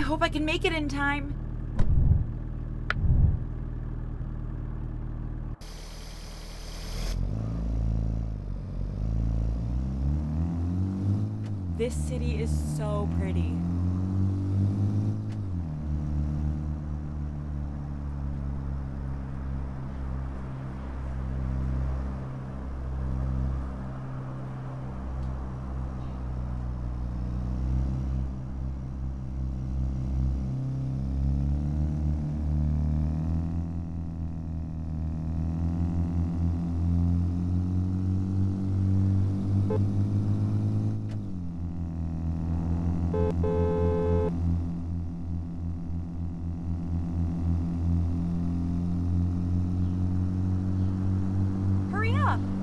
I hope I can make it in time. This city is so pretty. Hurry up!